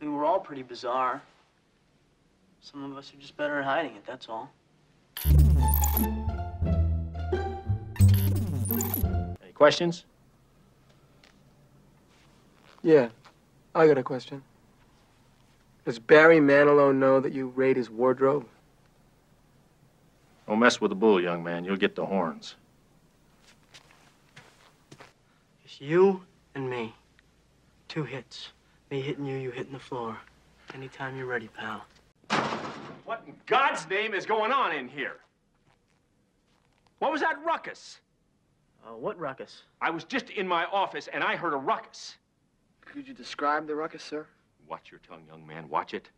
We were all pretty bizarre. Some of us are just better at hiding it, that's all. Any questions? Yeah, I got a question. Does Barry Manilow know that you raid his wardrobe? Don't mess with the bull, young man. You'll get the horns. It's you and me. Two hits. Me hitting you, you hitting the floor. Anytime you're ready, pal. What in God's name is going on in here? What was that ruckus? What ruckus? I was just in my office, and I heard a ruckus. Could you describe the ruckus, sir? Watch your tongue, young man. Watch it.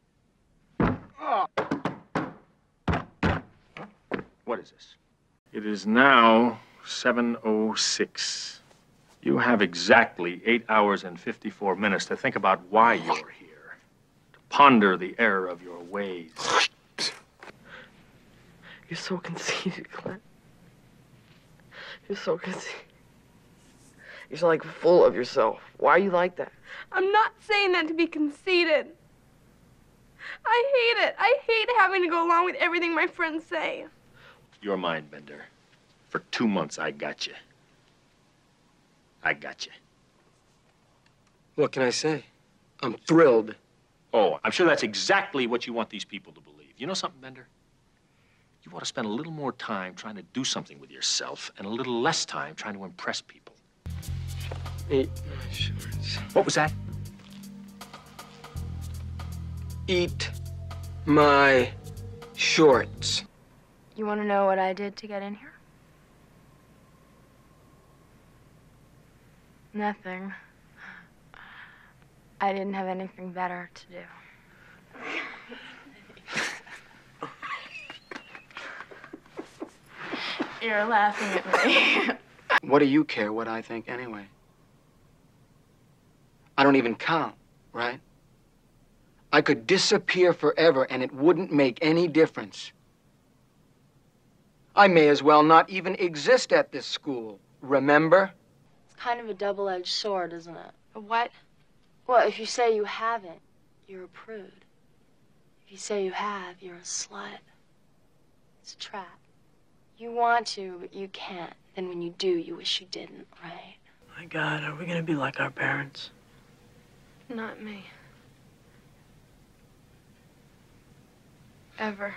Oh. What is this? It is now 7:06. You have exactly 8 hours and 54 minutes to think about why you're here, to ponder the error of your ways. You're so conceited, Clint. You're so conceited. You're so, like, full of yourself. Why are you like that? I'm not saying that to be conceited. I hate it. I hate having to go along with everything my friends say. You're mine, Bender. For 2 months, I got you. I got you. What can I say? I'm thrilled. Oh, I'm sure that's exactly what you want these people to believe. You know something, Bender? You ought to spend a little more time trying to do something with yourself and a little less time trying to impress people. Eat my shorts. What was that? Eat my shorts. You want to know what I did to get in here? Nothing. I didn't have anything better to do. You're laughing at me. What do you care what I think anyway? I don't even count, right? I could disappear forever and it wouldn't make any difference. I may as well not even exist at this school, remember? It's kind of a double-edged sword, isn't it? A what? Well, if you say you haven't, you're a prude. If you say you have, you're a slut. It's a trap. You want to, but you can't. Then when you do, you wish you didn't, right? My God, are we gonna be like our parents? Not me. Ever.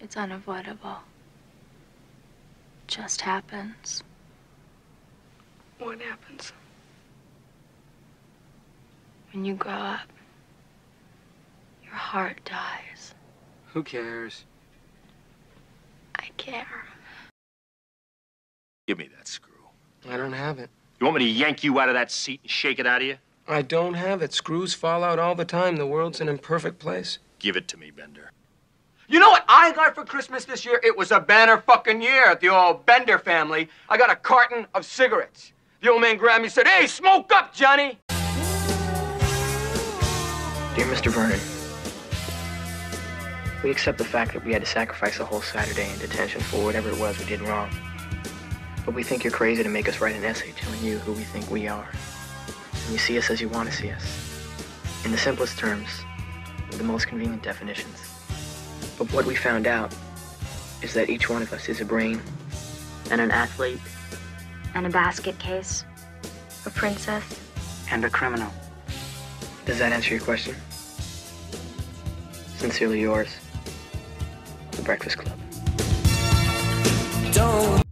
It's unavoidable. Just happens. What happens? When you grow up, your heart dies. Who cares? I care. Give me that screw. I don't have it. You want me to yank you out of that seat and shake it out of you? I don't have it. Screws fall out all the time. The world's an imperfect place. Give it to me, Bender. You know what I got for Christmas this year? It was a banner fucking year at the old Bender family. I got a carton of cigarettes. The old man grabbed me and said, "Hey, smoke up, Johnny!" Dear Mr. Vernon, we accept the fact that we had to sacrifice a whole Saturday in detention for whatever it was we did wrong. But we think you're crazy to make us write an essay telling you who we think we are. And you see us as you want to see us. In the simplest terms, with the most convenient definitions. But what we found out is that each one of us is a brain, and an athlete, and a basket case, a princess, and a criminal. Does that answer your question? Sincerely yours, The Breakfast Club. Don't.